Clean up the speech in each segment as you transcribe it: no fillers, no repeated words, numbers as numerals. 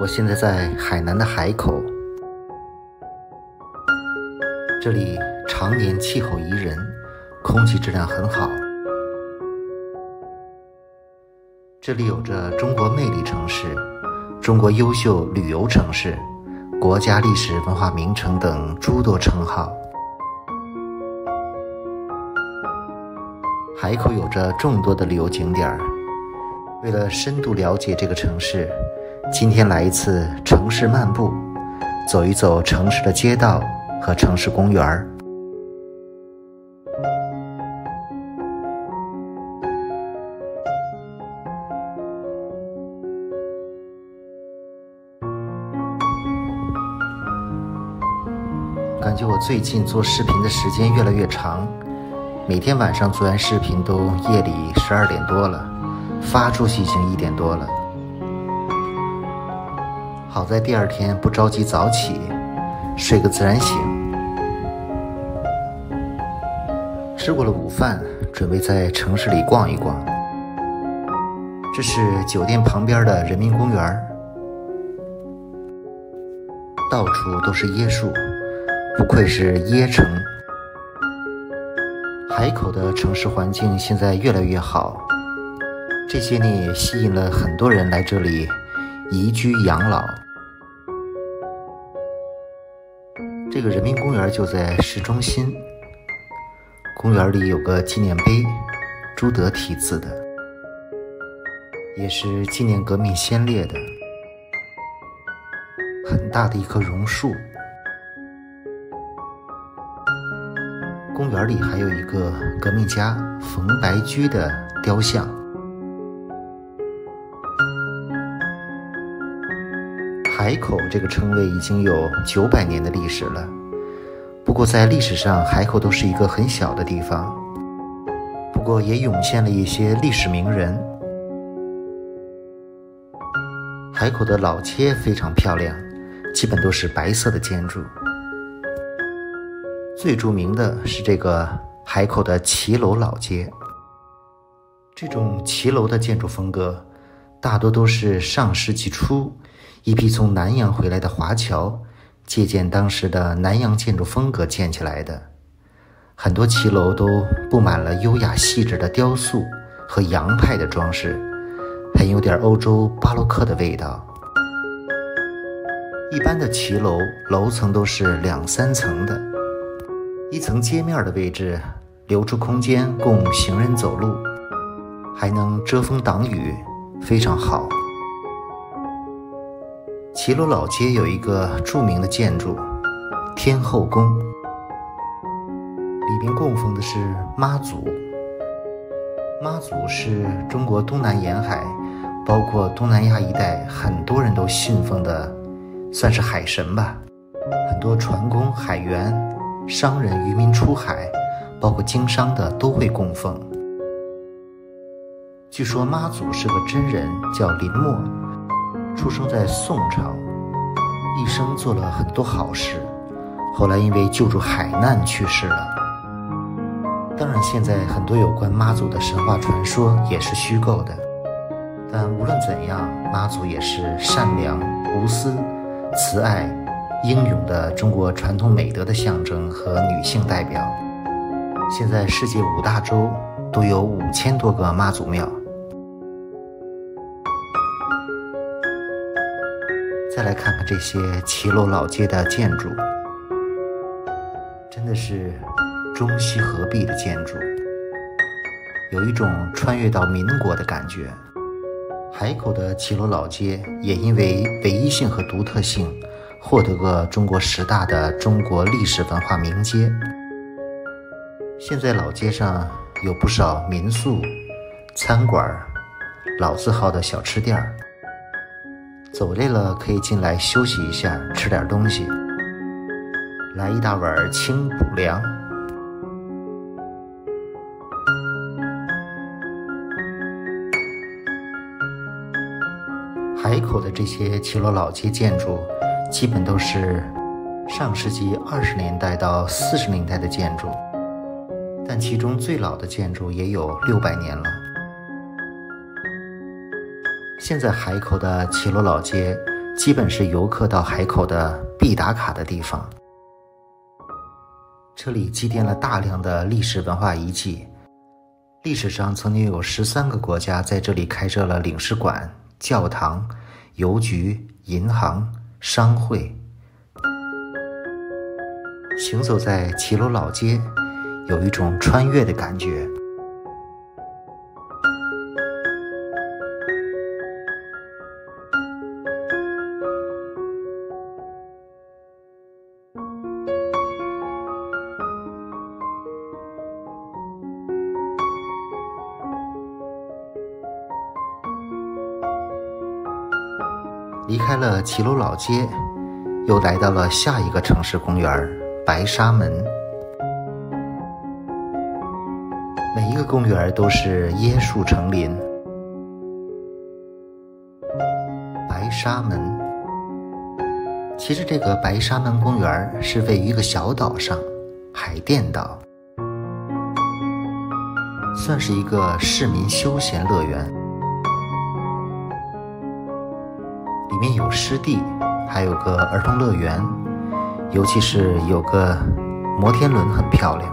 我现在在海南的海口，这里常年气候宜人，空气质量很好。这里有着中国魅力城市、中国优秀旅游城市、国家历史文化名城等诸多称号。海口有着众多的旅游景点，为了深度了解这个城市，今天来一次城市漫步，走一走城市的街道和城市公园。感觉我最近做视频的时间越来越长，每天晚上做完视频都夜里12点多了，发出去已经1点多了。好在第二天不着急早起，睡个自然醒。吃过了午饭，准备在城市里逛一逛。这是酒店旁边的人民公园，到处都是椰树，不愧是椰城。海口的城市环境现在越来越好，这些年也吸引了很多人来这里移居养老。这个人民公园就在市中心，公园里有个纪念碑，朱德题字的，也是纪念革命先烈的，很大的一棵榕树。公园里还有一个革命家冯白驹的雕像。海口这个称谓已经有900年的历史了，不过在历史上海口都是一个很小的地方，不过也涌现了一些历史名人。海口的老街非常漂亮，基本都是白色的建筑。最著名的是这个海口的骑楼老街，这种骑楼的建筑风格大多都是上世纪初一批从南洋回来的华侨借鉴当时的南洋建筑风格建起来的，很多骑楼都布满了优雅细致的雕塑和洋派的装饰，很有点欧洲巴洛克的味道。一般的骑楼楼层都是2-3层的，一层街面的位置留出空间供行人走路，还能遮风挡雨，非常好。骑楼老街有一个著名的建筑天后宫，里面供奉的是妈祖。妈祖是中国东南沿海，包括东南亚一带很多人都信奉的，算是海神吧。很多船工、海员、商人、渔民出海，包括经商的都会供奉。据说妈祖是个真人，叫林默，出生在宋朝，一生做了很多好事，后来因为救助海难去世了。当然现在很多有关妈祖的神话传说也是虚构的，但无论怎样，妈祖也是善良、无私、慈爱、英勇的中国传统美德的象征和女性代表。现在世界5大洲都有5000多个妈祖庙。再来看看这些骑楼老街的建筑，真的是中西合璧的建筑，有一种穿越到民国的感觉。海口的骑楼老街也因为唯一性和独特性获得过中国10大的中国历史文化名街。现在老街上有不少民宿、餐馆、老字号的小吃店，走累了可以进来休息一下，吃点东西，来一大碗清补凉。海口的这些骑楼老街建筑基本都是上世纪20年代到40年代的建筑，但其中最老的建筑也有600年了。现在海口的骑楼老街基本是游客到海口的必打卡的地方。这里积淀了大量的历史文化遗迹，历史上曾经有13个国家在这里开设了领事馆、教堂、邮局、银行、商会。行走在骑楼老街，有一种穿越的感觉。离开了骑楼老街，又来到了下一个城市公园——白沙门。每一个公园都是椰树成林。白沙门，其实这个白沙门公园是位于一个小岛上，海淀岛，算是一个市民休闲乐园。里面有湿地，还有个儿童乐园，尤其是有个摩天轮很漂亮。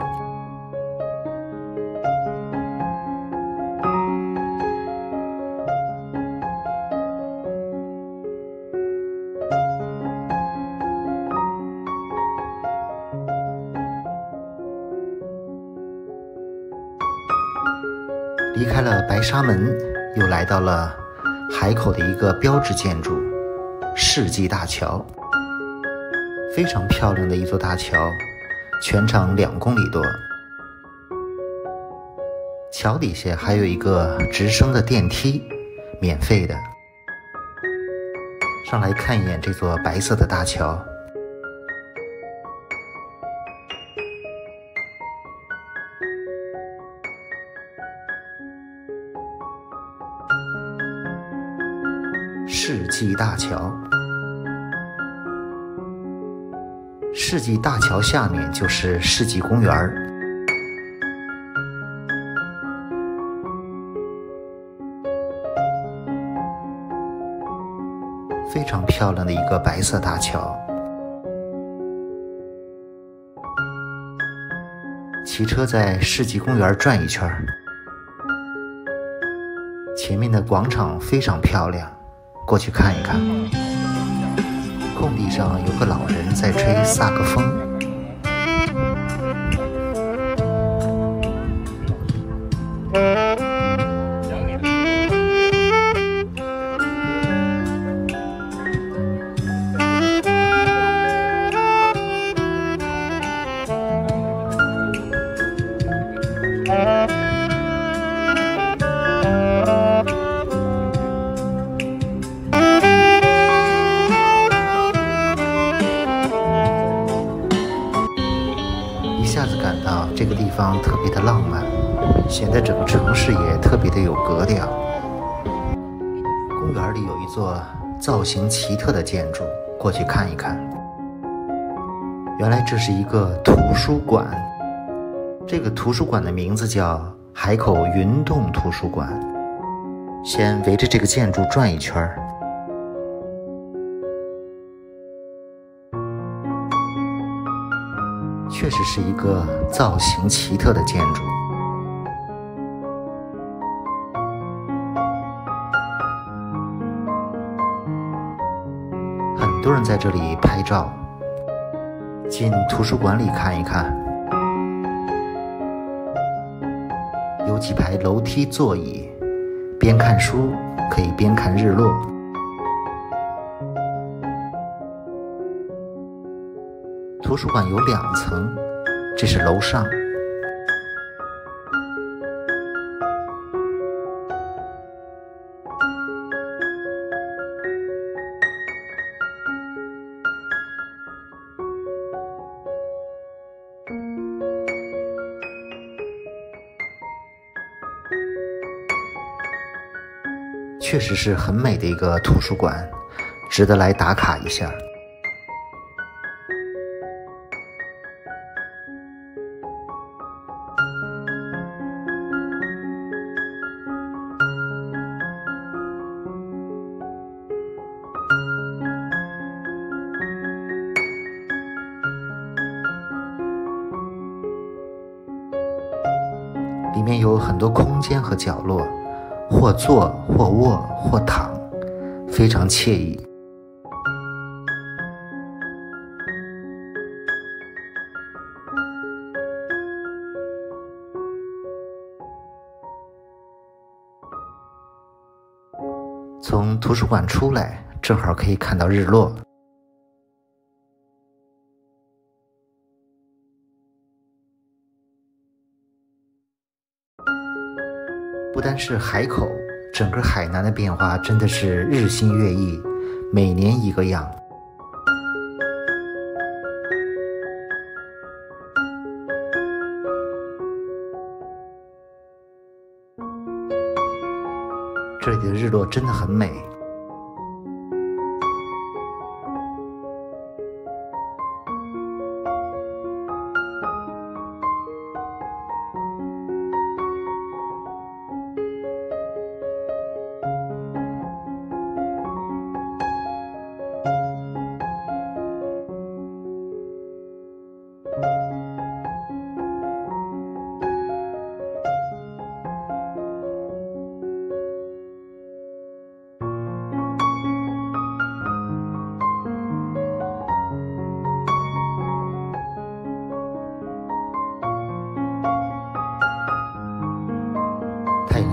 离开了白沙门，又来到了海口的一个标志建筑世纪大桥，非常漂亮的一座大桥，全长2公里多。桥底下还有一个直升的电梯，免费的。上来看一眼这座白色的大桥。世纪大桥，世纪大桥下面就是世纪公园。非常漂亮的一个白色大桥，骑车在世纪公园转一圈。前面的广场非常漂亮，过去看一看。空地上有个老人在吹萨克风。这个地方特别的浪漫，显得整个城市也特别的有格调。公园里有一座造型奇特的建筑，过去看一看。原来这是一个图书馆，这个图书馆的名字叫海口云洞图书馆。先围着这个建筑转一圈儿。确实是一个造型奇特的建筑。很多人在这里拍照。进图书馆里看一看，有几排楼梯座椅，边看书可以边看日落。图书馆有2层，这是楼上。确实是很美的一个图书馆，值得来打卡一下。面有很多空间和角落，或坐或卧或躺，非常惬意。从图书馆出来，正好可以看到日落。不单是海口，整个海南的变化真的是日新月异，每年一个样。这里的日落真的很美。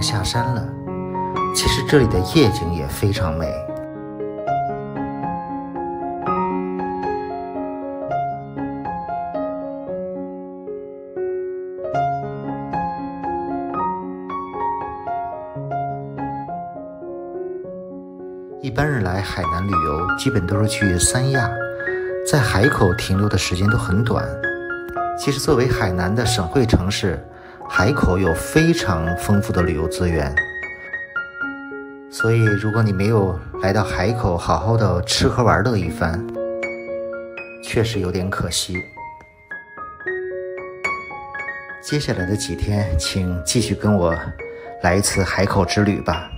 下山了，其实这里的夜景也非常美。一般人来海南旅游，基本都是去三亚，在海口停留的时间都很短。其实作为海南的省会城市，海口有非常丰富的旅游资源，所以如果你没有来到海口好好的吃喝玩乐一番，确实有点可惜。接下来的几天，请继续跟我来一次海口之旅吧。